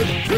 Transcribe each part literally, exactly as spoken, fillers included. Hadouken!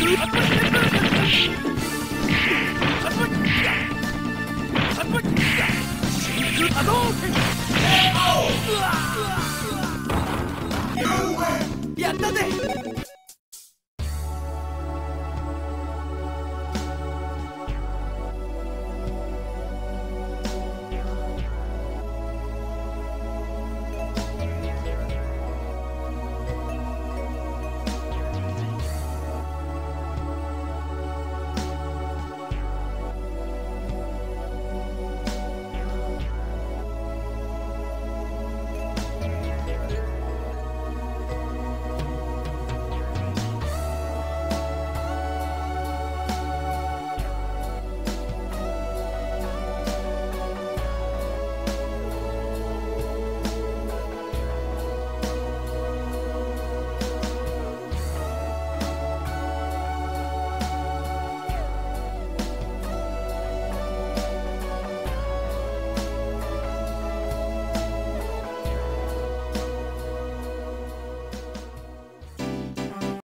Hadouken!